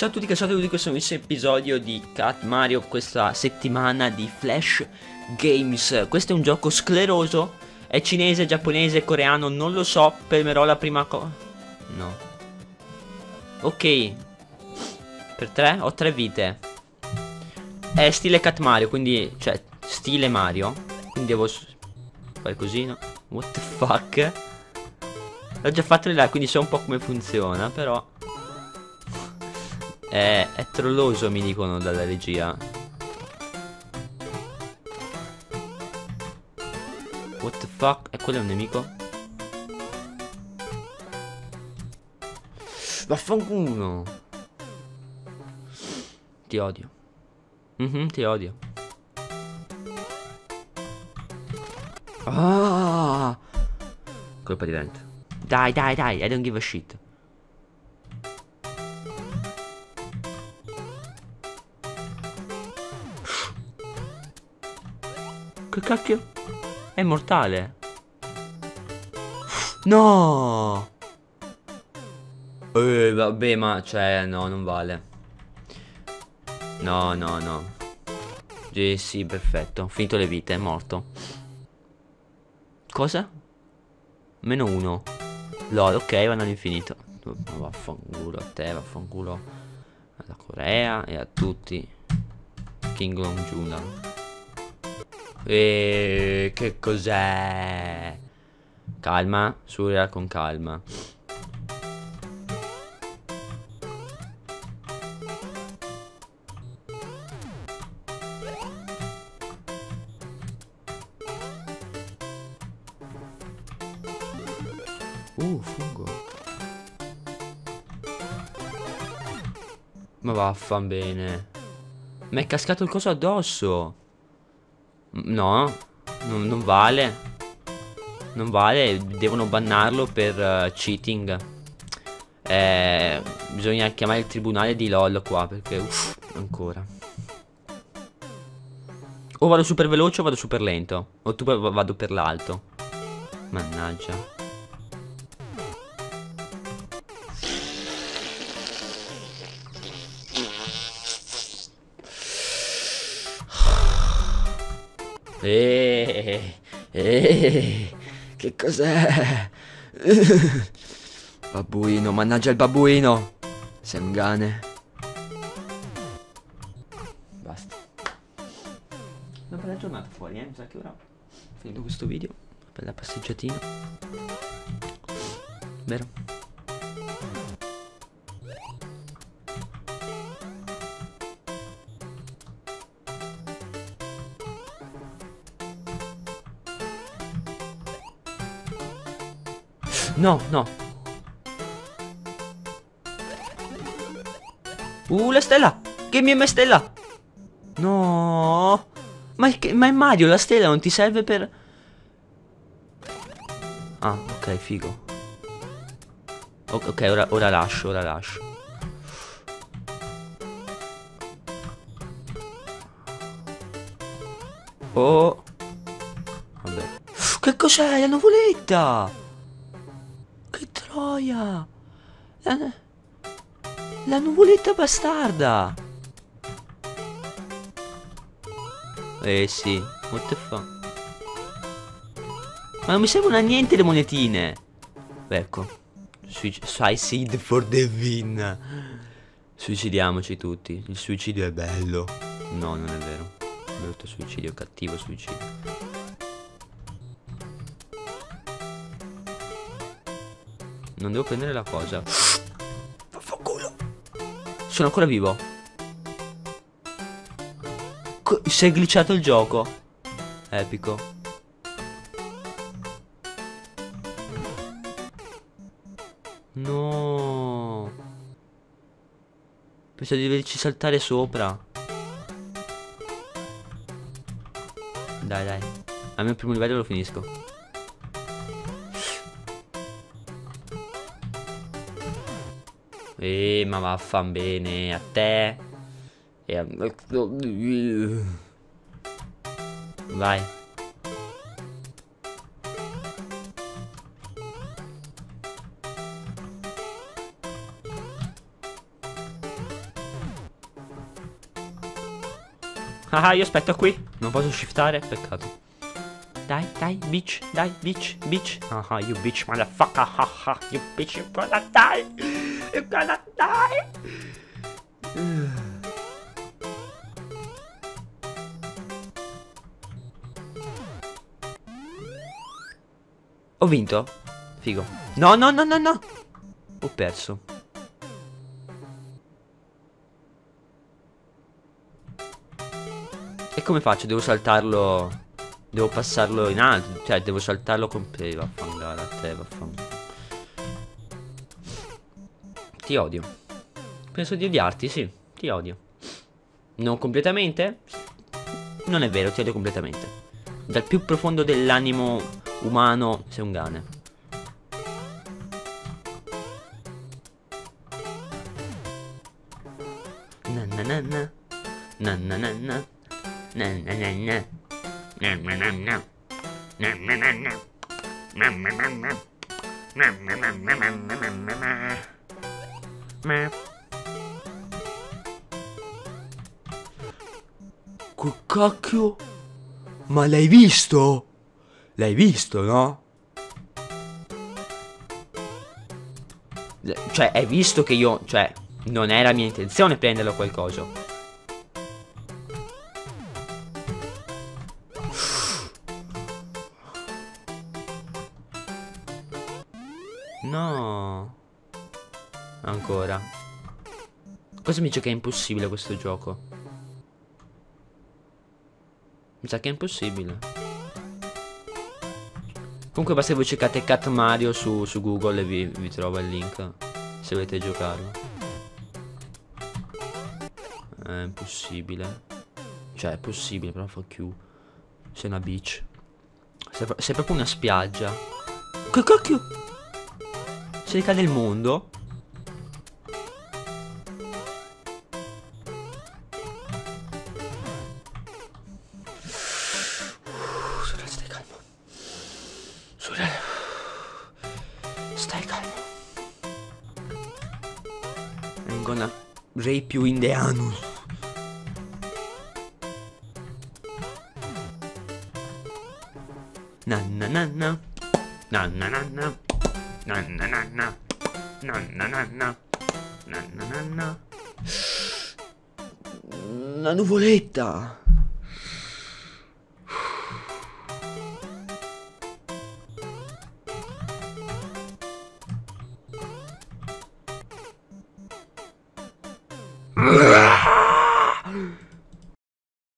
Ciao a tutti cacciatori di questo nuovissimo episodio di Cat Mario, questa settimana di Flash Games. Questo è un gioco scleroso, è cinese, giapponese, coreano, non lo so, premerò la prima cosa. No. Ok. Per tre? Ho tre vite. È stile Cat Mario, quindi, cioè, stile Mario. Quindi devo fare così, no? What the fuck? L'ho già fatto là, quindi so un po' come funziona, però... È trolloso, mi dicono dalla regia. What the fuck? E quello è un nemico? Vaffanculo! Ti odio. Ti odio. Ah! Colpa di vento. Dai, dai, dai, I don't give a shit. Che cacchio? È immortale. No. Vabbè, ma cioè no, non vale. No, no, no. Sì, perfetto. Ho finito le vite, è morto. Cosa? Meno uno. LOL, ok, vanno all'infinito. Vaffanculo a te, vaffanculo alla Corea e a tutti. Kingdom Jungla. Che cos'è? Calma, Surya, con calma. Fungo. Ma vaffan bene. Mi è cascato il coso addosso. No, non vale. Non vale, devono bannarlo per cheating. Bisogna chiamare il tribunale di LOL qua, perché uff, ancora. O vado super veloce o vado super lento. O tu vado per l'alto. Mannaggia. Che cos'è? Babbuino, mannaggia il babbuino. Sei un cane. Basta. Una bella giornata fuori, mi sa che ora finito questo video. Una bella passeggiatina. Vero? No, no. La stella. Che mia stella. No. Ma è Mario, la stella non ti serve per... Ah, ok, figo. Ok, ora lascio, ora lascio. Oh. Vabbè. Che cos'è? La nuvoletta. Troia! La nuvoletta bastarda! Eh sì, what the fuck? Ma non mi servono a niente le monetine! Ecco. Suicide for the win! Suicidiamoci tutti, il suicidio è bello. No, non è vero. Brutto suicidio, cattivo suicidio. Non devo prendere la cosa. Vaffanculo. Sono ancora vivo. Si è glitchato il gioco. Epico. No. Pensavo di doverci saltare sopra. Dai, dai. Al mio primo livello lo finisco. Ma vaffan bene a te. Vai. Ah, io aspetto qui. Non posso shiftare, peccato. Dai, dai, bitch, dai, bitch, bitch. Ah, you bitch, motherfucker. Ah, you bitch, you gonna die. You gonna die. Ho vinto? Figo. No, no, no, no, no. Ho perso. E come faccio? Devo saltarlo. Devo passarlo in alto. Cioè, devo saltarlo con vaffangala a te, vaffangala. Ti odio. Penso di odiarti, sì. Ti odio. Non completamente? Non è vero, ti odio completamente. Dal più profondo dell'animo umano, sei un cane. Nananana. Nananana. Nananana. Nananana. Nananana. Nananana. Nananana. Che cacchio? Ma l'hai visto? L'hai visto, no? Cioè, hai visto che io... Cioè, non era mia intenzione prenderlo quel coso. No. Ancora. Cosa mi dice che è impossibile questo gioco? Mi sa che è impossibile. Comunque basta che voi cercate Cat Mario su Google e vi trova il link se volete giocarlo. È impossibile. Cioè è possibile, però fa più. Sei una beach. Sei proprio una spiaggia. Che cacchio? Se ricade il mondo. Più indiano. Nanna nanna. Nanna nanna. Nanna nanna. Nanna nanna. Nanna nanna. Una nuvoletta.